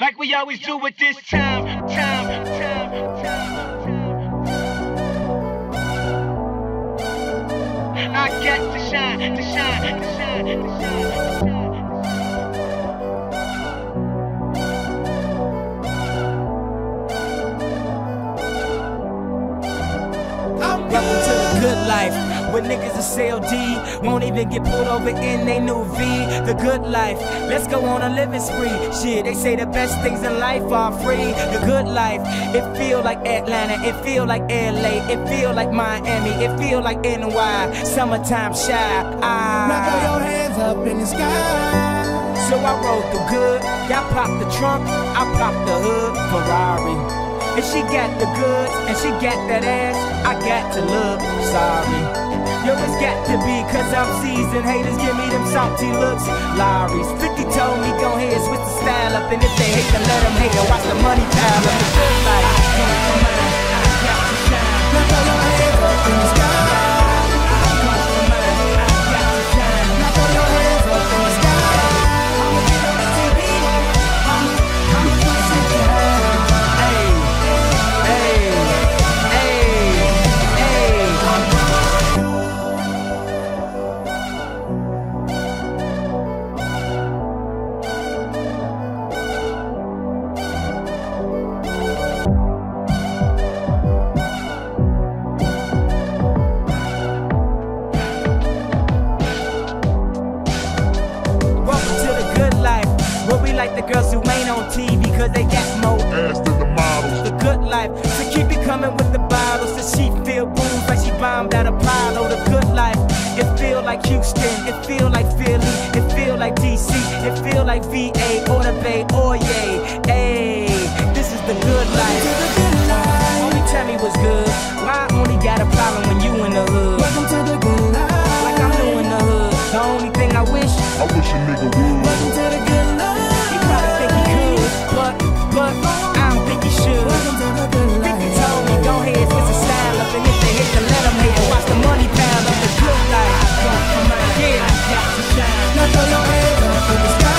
Like we always do at this time. I get to shine, to shine, to shine, to shine, to shine. Welcome to the good life, where niggas is CLD, won't even get pulled over in they new V. The good life, let's go on a living spree. Shit, they say the best things in life are free. The good life, it feel like Atlanta, it feel like LA, it feel like Miami, it feel like NY, summertime shy. Now throw your hands up in the sky. So I rode the good, y'all popped the trunk, I popped the hood, Ferrari. If she got the goods and she got that ass, I got to look sorry. Yo, it's got to be cause I'm seasoned. Haters give me them salty looks, Larry's. 50 told me go ahead, switch the style up. And if they hate, then let them hate and watch the money pile up. It's good like like the girls who ain't on TV cause they got more ass than the models. The good life, so keep it coming with the bottles. The sheep feel booze like she bombed out Apollo. The good life, it feel like Houston, it feel like Philly, it feel like DC, it feel like VA or the Bay or yay. Hey, this is the good life. To the good life. Only tell me what's good. Why I only got a problem when you in the hood? Welcome to the good life. Like I'm new in the hood. The only thing I wish a nigga would. Welcome to the good life. But I don't think you should. 50 told me go ahead, switch the style up. And if they hit, then let them hit and watch the money pile up. The good life, yeah, I got to shine. Now throw your hands up in the sky.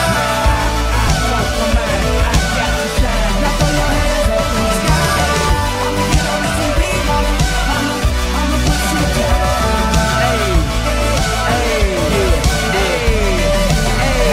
I got to shine. Now throw your hands up in the sky. I'ma get on the TV, I'ma put you down. Hey, hey, hey.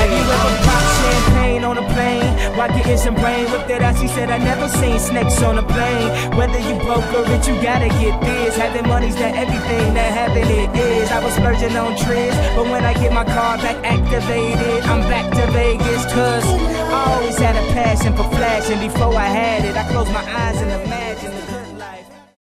Have you ever popped champagne on a plane? Why getting some brain whipped at us? He said I never seen snakes on a plane. Whether you broke or rich, you gotta get this. Having money's that everything that having it is. I was splurging on trips, but when I get my car back activated, I'm back to Vegas. Cause I always had a passion for flashing. Before I had it, I closed my eyes and imagined.